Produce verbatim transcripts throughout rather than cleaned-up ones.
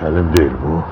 Selim değil bu.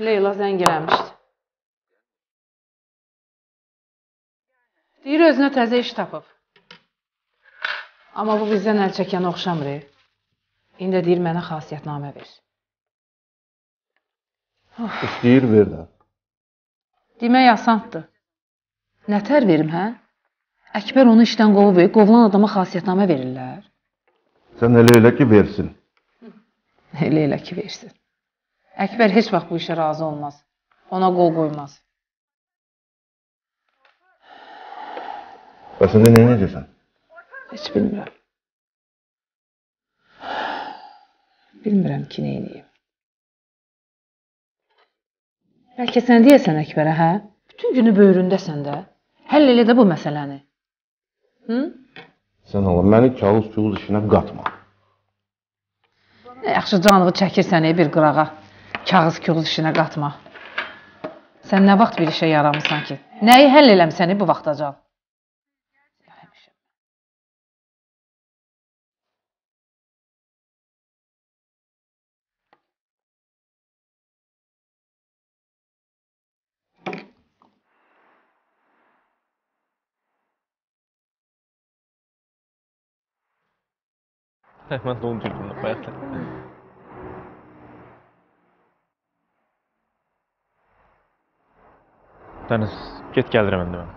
Leyla zəng eləmişdi. Deyir, özünə təzə iş tapıb. Amma bu bizdən əl çəkən oxşamır. İndi deyir, mənə xasiyyətnamə ver. Deyir, ver də. Demək asandır. Nətər verim, hə? Əkbər onu işdən qovub, qovulan adama xasiyyətnamə verirlər. Sən elə elə ki, versin. Elə elə ki, versin. Əkbər heç vaxt bu işə razı olmaz. Ona qol qoymaz. Bəs indi nə edəcəksən? Heç bilmirəm. Bilmirəm ki, nə edəyim. Bəlkə sən deyəsən Əkbərə, hə? Bütün günü böyründəsən də. Həll elə də bu məsələni. Sən ola, məni kağız-küğuz işinə qatma. Yaxşı, canığı çəkirsən bir qırağa. Kağız-küğuz işinə qatma. Sən nə vaxt bir işə yaramırsan ki? Nəyi həll eləmsən bu vaxtacaq? Əhməd onu tutulur, bayaqlar. Dəniz, get gəlirəm əndə mən.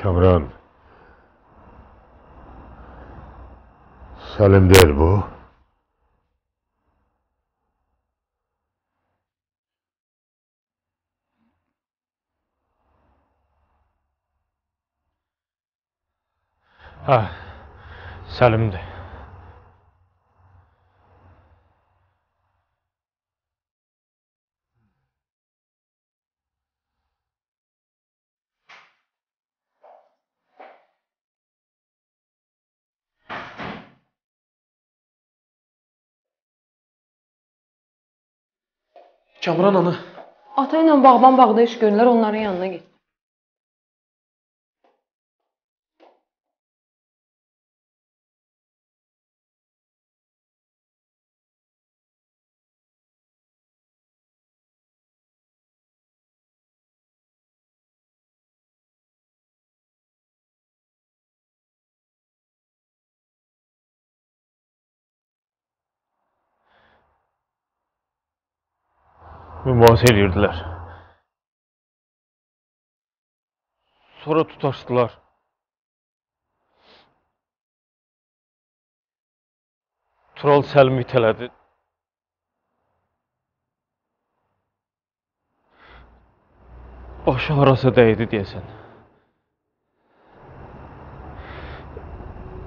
Kamran, Selim değil bu. Ha, Səlimdir. Kamran ana. Ata ilə bağban bağda iş görürlər, onların yanına git. Mübahisə eləyirdilər. Sonra tutaşdılar. Tural Səlimi itələdi. Başı harasa dəydi deyəsən.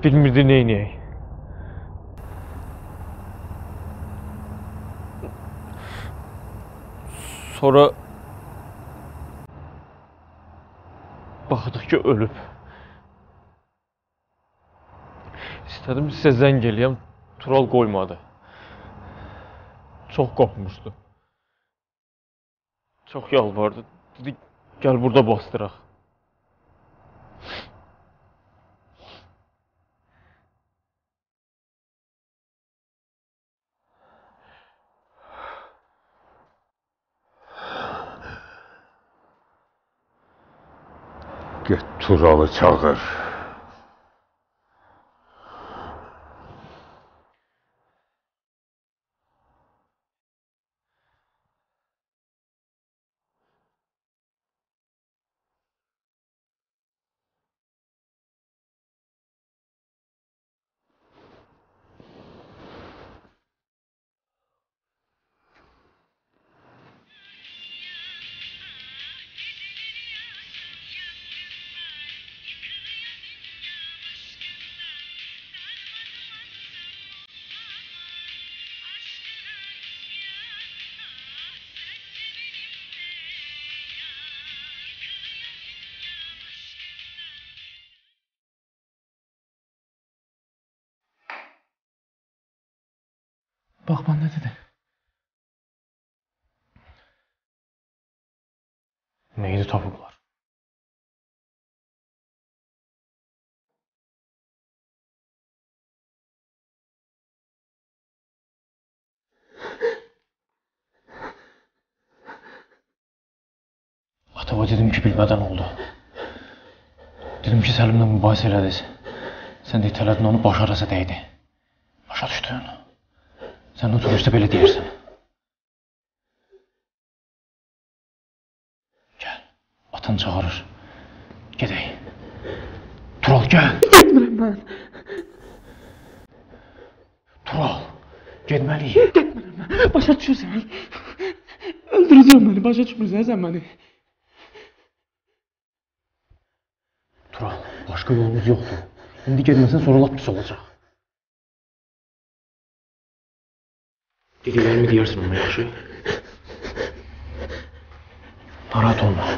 Bilmirdi neyniyək. Sonra baxdıq ki, ölüb. İstədim sizə zəng eləyəm, Tural qoymadı. Çox qorxmuşdu. Çox yalvardı. Dedi, gəl burada bastıraq. Get Turalı çağır. Baxman nə dedi? Neydi tapıblar? Atava dedim ki, bilmədən oldu. Dedim ki, Səlimlə mübahisə elədiniz. Sən də itələdin onu, baş arası dəydi. Başa düşdün. Sən oturuşda belə deyirsən. Gəl, atan çağırır. Gedək. Tural, gəl. Getmirəm mən. Tural, gedməliyik. Getmirəm mən. Başa düşürsən. Öldürəcəm məni, başa düşmürsən sən məni. Tural, başqa yolumuz yoxdur. İndi gedməsən sonra lap pis olacaq. Dediklərimi deyərsin ona, yaxşı? Narahat olma.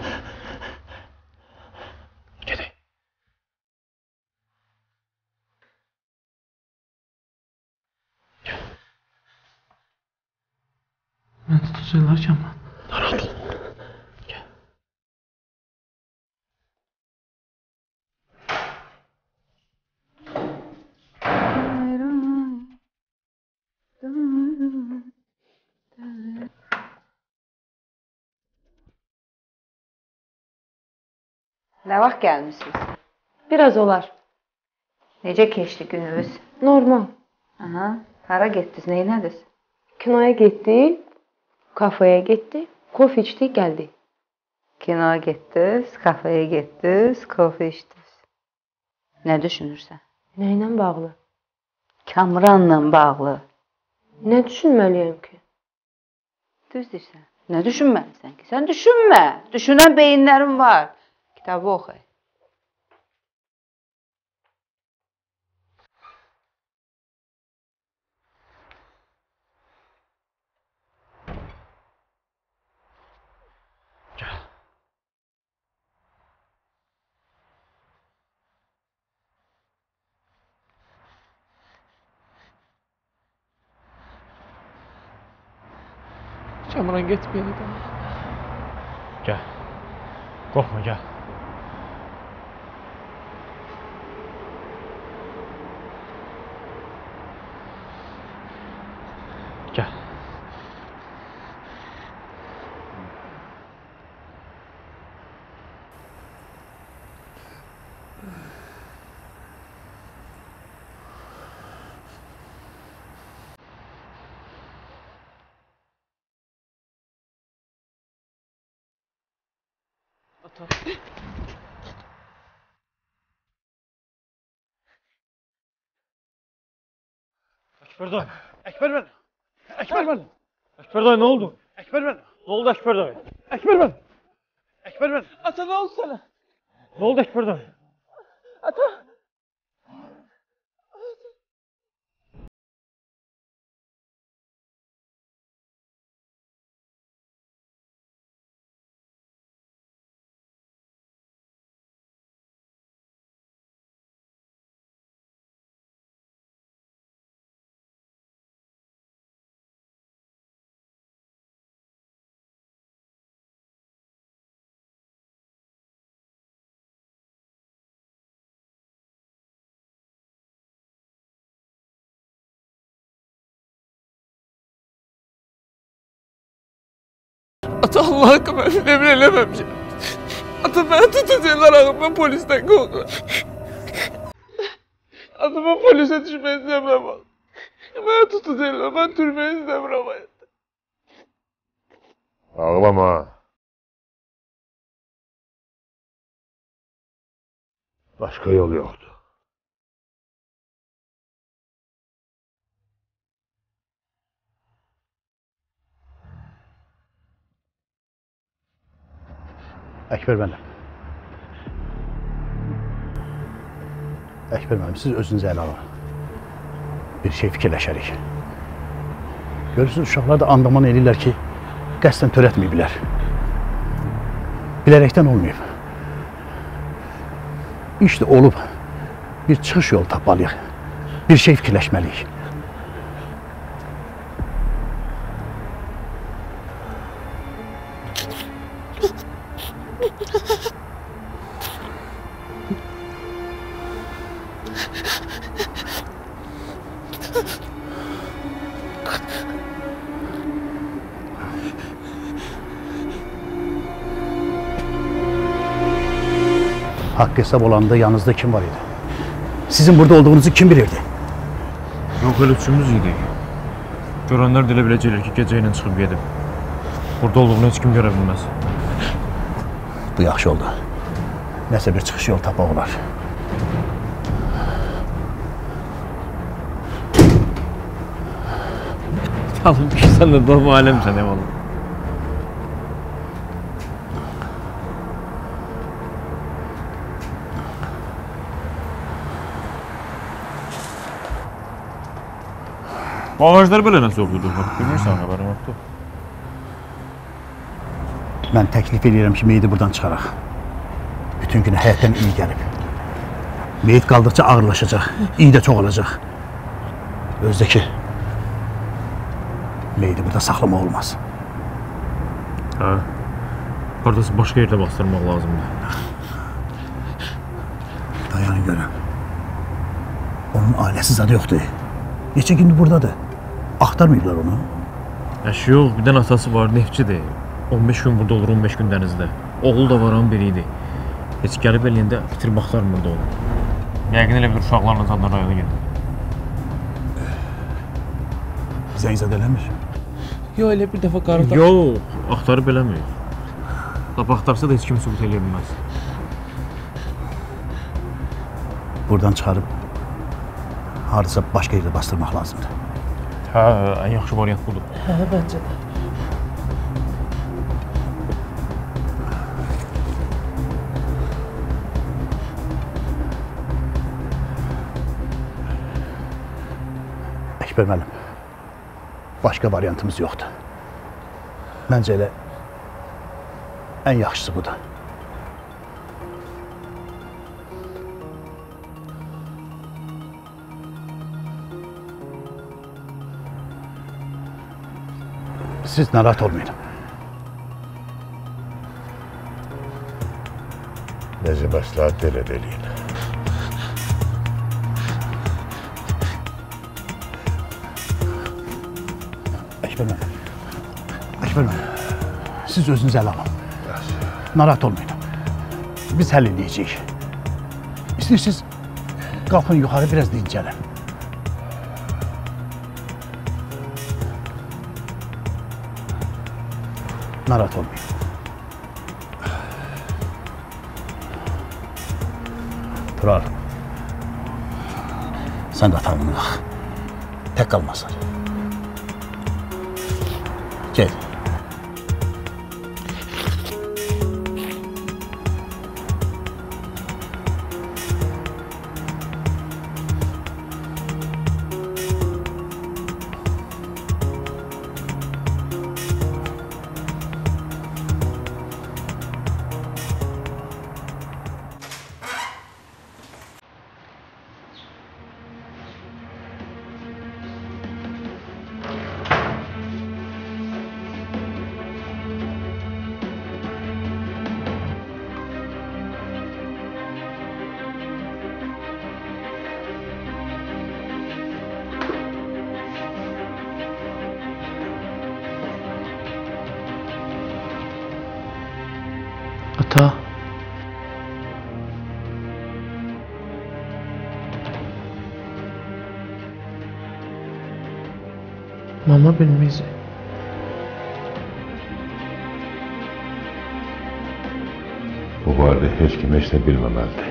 Gedək. Gəl. Mən tutacaqlar ki, amma. Narahat olma. Gəl. Nə vaxt gəlmişsiniz? Biraz olar. Necə keçdi gününüz? Normal. Aha, hara getdiniz, neynədiniz? Kinoya getdik, kafaya getdik, kofe içdik, gəldik. Kinoya getdiniz, kafaya getdiniz, kofe içdiniz. Nə düşünürsən? Nə ilə bağlı? Kamranla bağlı. Nə düşünməliyəm ki? Düzdürsən. Nə düşünməlisən ki? Sən düşünmə. Düşünən beyinlərin var. Kitabı oxu. Kamran getməyəydi. Gəl. Qorxma, gəl. Gəl. Əkbər dayı. Əkbər mən. Əkbər mən. Əkbər dayı ne oldu? Əkbər mən. Ne oldu Əkbər dayı? Əkbər mən. Əkbər mən. Ata ne oldu sana? Ne oldu Əkbər dayı? Ata. Ata Allah haqqı mən evr eləməmişəm. Ata mənə tutacaqlar ağım, mən polisdən qorxuram. Ata mən polisə düşmək istəmirəm ağım. Mənə tutacaqlar, mən türməyə istəmirəm ağım. Ağlama. Başqa yol yoxdur. Əkbər mənim. Əkbər mənim, siz özünüzü ələ alın. Bir şey fikirləşərik. Görürsünüz, uşaqlar da andaman eləyirlər ki, qəsdən törətməyiblər. Bilərəkdən olmayıb. İş də olub, bir çıxış yolu tapmalıyıq. Bir şey fikirləşməliyik. Haqq hesab olanda yanınızda kim var idi? Sizin burada olduğunuzu kim bilirdi? Yox, öyle üçümüz idik. Görenler dilə biləcəklər ki, gecə ilə çıxıb gedib. Burada olduğunu heç kim görə bilməz. Bu yaxşı oldu. Nəsə bir çıxış yolu tapmaq olar. Alın ki, sən də doğma aləmsən, eyvallah. Bağajlar belə nəsə olurdu, bilmirsən, haberim yoxdur. Mən təklif edirəm ki, meyidi buradan çıxaraq. Bütün günü həyatdan iyi gəlib. Meyid qaldıqca ağırlaşacaq, iyi də çoğalacaq. Özdə ki, meyidi burada saxlamaq olmaz. Hə, haradasa başqa yerdə bastırmaq lazımdır. Dayanın görəm. Onun ailəsi zadı yoxdur. Neçə gündür buradadır. Axtarmayıblar onu. Əşi yox, bir dən atası var, neftçidir. on beş gün burada olur, on beş gün dənizdə. Oğul da var, onun biriydi. Heç gəlib eləyəndə bitirib axtarmırdı onu. Yəqin elə bir uşaqlarla Tanrı rayonu gedir. Zəngzad eləmir? Yox, elə bir dəfə qarıda... Yox, axtarıb eləmir. Lapa axtarsa da heç kimi sübut eləyə bilməz. Buradan çıxarıb haradasa başqa yerdə bastırmaq lazımdır. Hə, ən yaxşı variant budur. Hə, bəncə də. Əkbər müəllim, başqa variantımız yoxdur. Məncə elə ən yaxşısı budur. Siz narahat olmayın. Necə məsləhət elə eləyin. Əkbər mənim. Əkbər mənim. Siz özünüzü ələ alın. Narahat olmayın. Biz həll edəcəyik. İstəyirsiniz, qalxın yuxarı, biraz dincəlin. Narahat olmayın. Tural, sen de atanını kalk. Tek kalmasın. Gel. Ata. Mama bilmez. Bu vardı hiç kim hiç de bilmemezdi.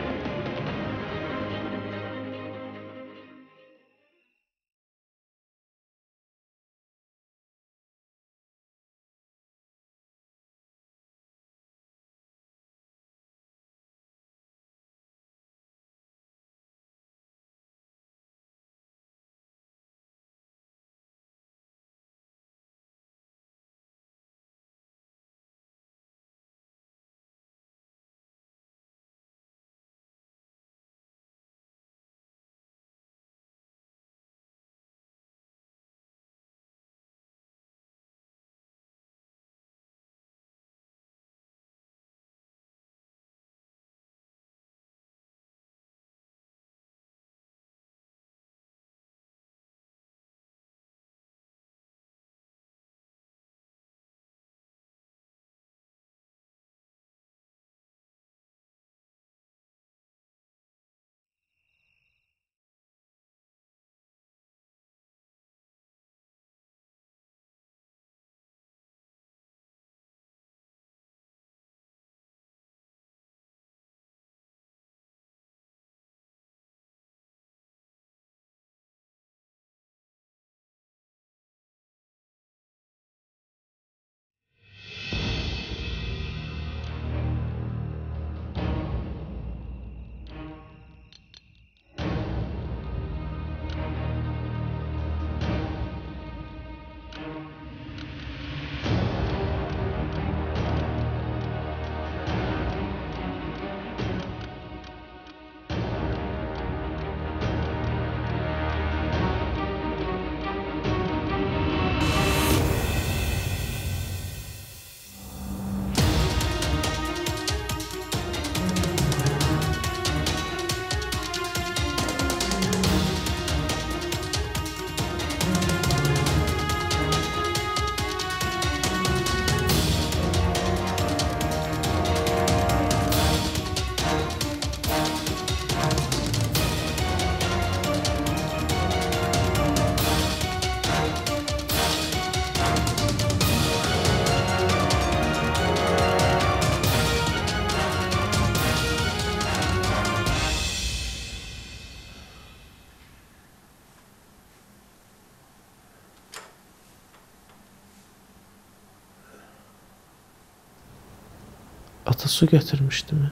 Ata su getirmişti mi?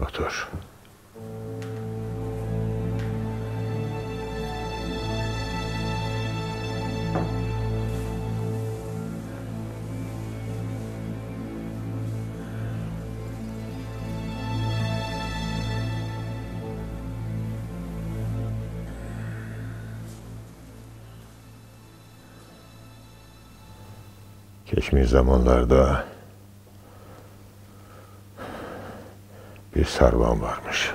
Otur. geçmiş zamanlarda bir sarvan varmış.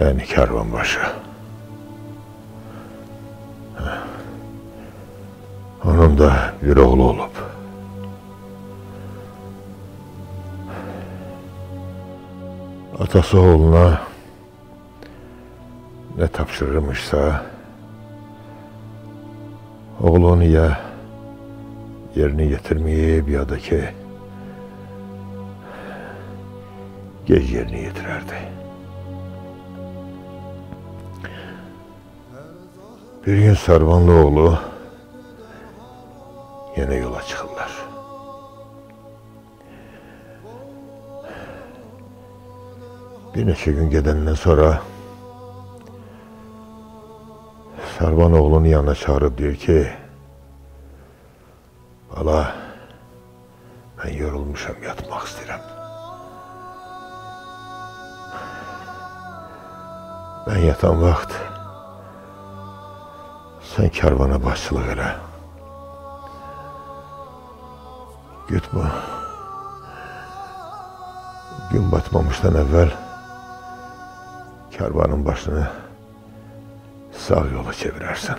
Yani kervanbaşı. Onun da bir oğlu olup atası oğluna ne tapşırırmışsa oğlunu ya yerine getirmeyip ya da ki gec yerine getirirdi. Bir gün Sarvanlıoğlu yine yola çıkırlar. Bir neçə gün gedəndən sonra Sarvan oğlunu yanına çağırıb deyir ki, "Bala, ben yorulmuşam, yatmaq istəyirəm. Ben yatan vaxt sen kervana başçılık elə. Git bu gün batmamışdan evvel kervanın başını sağ yola çevirersin.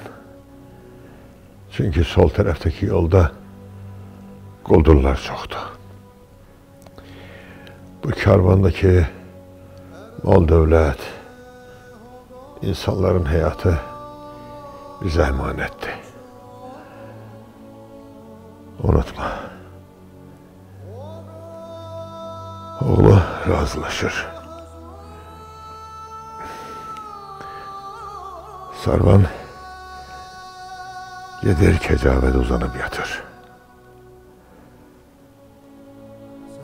Çünkü sol taraftaki yolda quldurlar çoxdu. Bu kervandaki mal dövlət, insanların hayatı bize emanetti. Unutma." Oğlu razılaşır. Sarvan gedir kecavede uzanıp yatır.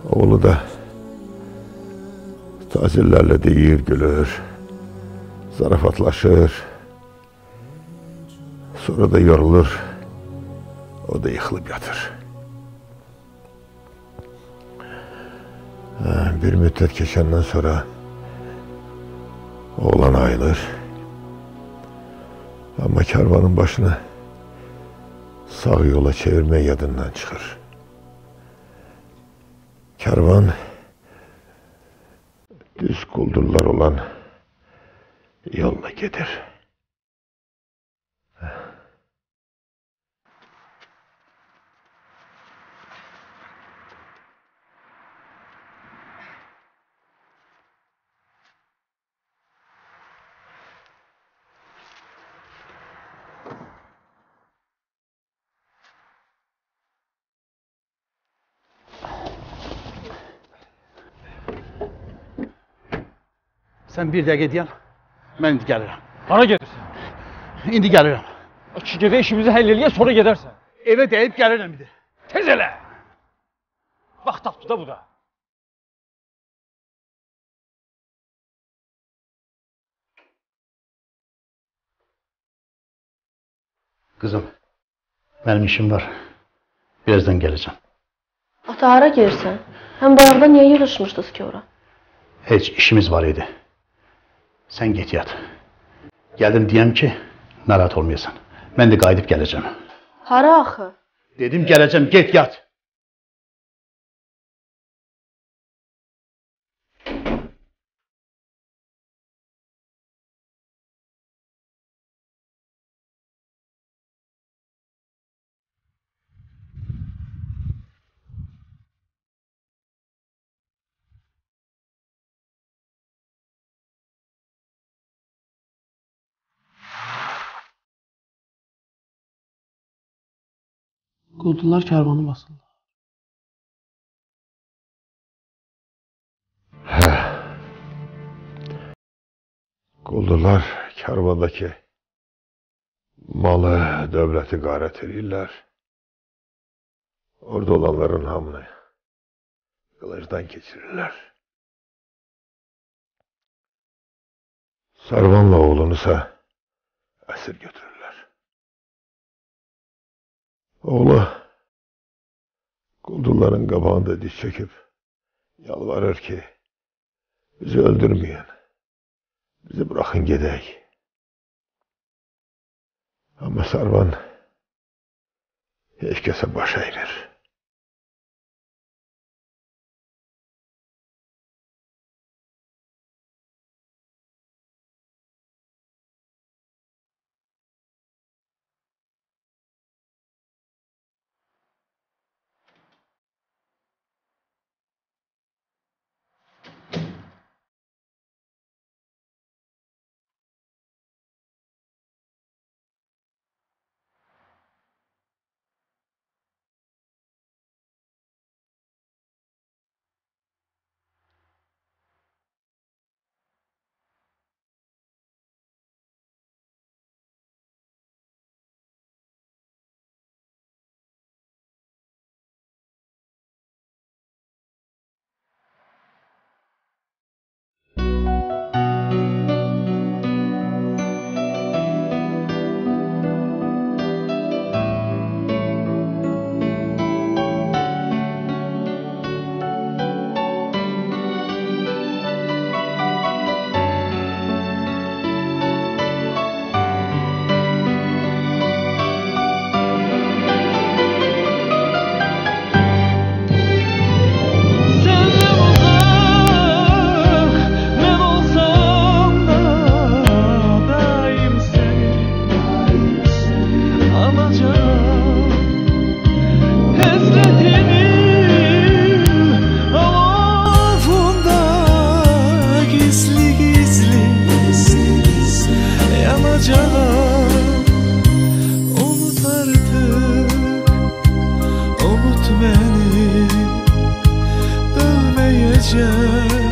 Oğlu da tacirlerle deyir, gülür, zarafatlaşır. Sonra da yorulur, o da yıkılıp yatır. Bir müddet geçenden sonra oğlan ayılır. Ama kervanın başını sağ yola çevirme yadından çıkır. Kervan düz quldurlar olan yoluna gedir. Sen bir dakika deyən, ben indi gəlirəm. Hara gedirsən? İndi gəlirəm. İki gecə işimizi həll eləyək, sonra gedərsən. Evə deyib gəlirəm bir də. Tez elə! Vaxt tapdı da bu da. Qızım, mənim işim var. Birazdan gələcəm. Ata, hara gedirsən? Həm bayaqda niyə yığışmışdınız ki ora? Heç, işimiz var idi. Sen git yat. Geldim diyem ki, narahat olmayasın. Ben de kaydip geleceğim. Hara axı? Dedim geleceğim, git yat. Quldurlar kervanı basırlar. Hə. Quldurlar kervandakı malı, dövləti qarət edirlər. Orada olanların hamını qılıcdan keçirirlər. Sarvanla oğlunusa əsir götürürlər. Oğlu quldurların qabağında diz çöküb yalvarır ki, bizi öldürmeyin, bizi bırakın gedək. Ama Sarvan Heç kəsə baş əyrir. Beni dövmeyecek.